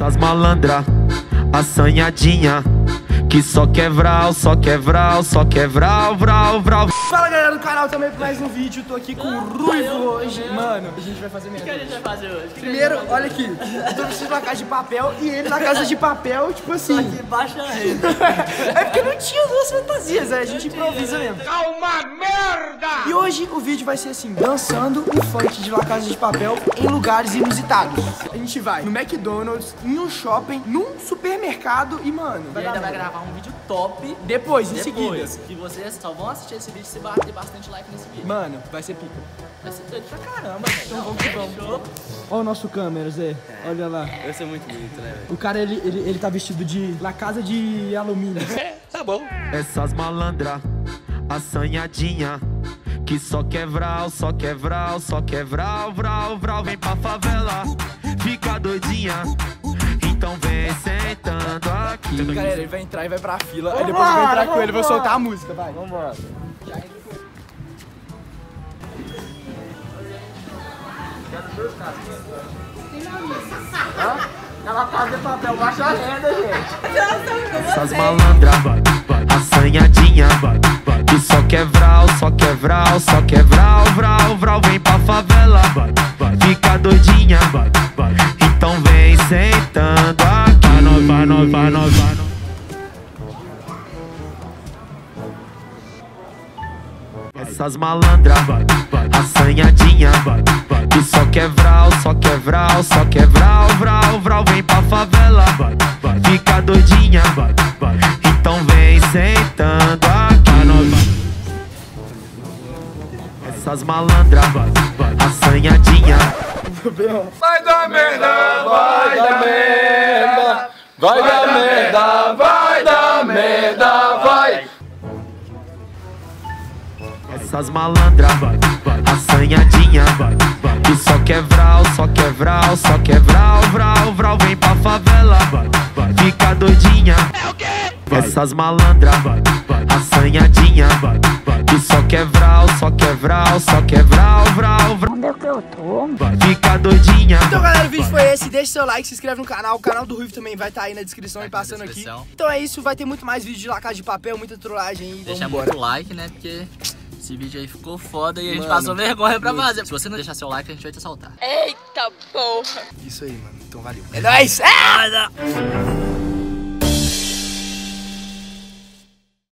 Essas malandra, assanhadinha, que só quer vral, só quer vral, só quer vral, vral, vral. Fala galera do canal também pra mais um vídeo, tô aqui com o Ruivo hoje. Mano, a gente vai fazer mesmo. O que a gente vai fazer hoje? Primeiro, olha aqui, eu tô vestido na Casa de Papel e ele na Casa de Papel, tipo assim. Só que baixa ele. É porque não tinha duas fantasias, né? A gente improvisa mesmo. É uma merda! E hoje o vídeo vai ser assim, dançando o funk de La Casa de Papel em lugares inusitados. A gente vai no McDonald's, em um shopping, num supermercado e, mano, vai dar merda. Gravar um vídeo top depois, em seguida. Que vocês só vão assistir esse vídeo se bater bastante like nesse vídeo. Mano, vai ser pica. Vai ser doido pra caramba, velho. Então vamos que vamos. Olha o nosso câmera, Zé. É. Olha lá. Vai ser muito bonito, né, velho? O cara, ele tá vestido de La Casa de Alumínio. É, tá bom. Essas malandra, assanhadinha, que só quer vral, só quer vral, só quer vral, vral, vral. Vem pra favela, fica doidinha. Então vem sentando aqui. Galera, ele vai entrar e vai pra fila. Vamos aí depois eu vou entrar com ele e vou soltar a música, vai. Vambora. Ela fazia papel baixa renda, gente. Essas malandras, assanhadinha, que só quer vral, só quer vral, só quer vral, vral, vral. Vem pra favela, fica doidinha. Então vem sentando aqui. Vai nós, vai nós, vai nós, vai nós. Essas malandras, assanhadinha, que só quer vral, só quer vral, só quer vral, vral, vral. Vem pra favela, fica doidinha. Então vem sentando aqui. Essas malandras, assanhadinha. Vai dar merda, vai dar merda, vai dar merda, vai dar merda, vai. Essas malandras, assanhadinha, que só quer vral, só quer vral, só quer vral, vral, vral. Vem pra favela, fica doidinha. Essas malandras, assanhadinha, que só quer vral, só quer vral, só quer vral, vral, vral. Onde é que eu tô? Fica doidinha. Então galera, o vídeo foi esse, deixa seu like, se inscreve no canal. O canal do Ruivo também vai estar aí na descrição e passando aqui. Então é isso, vai ter muito mais vídeo de La Casa de Papel, muita trollagem aí. Deixa muito like, né, porque esse vídeo aí ficou foda e a gente passou vergonha pra fazer. Se você não deixar seu like, a gente vai te assaltar. Eita porra. Isso aí, mano, então valeu. É nóis!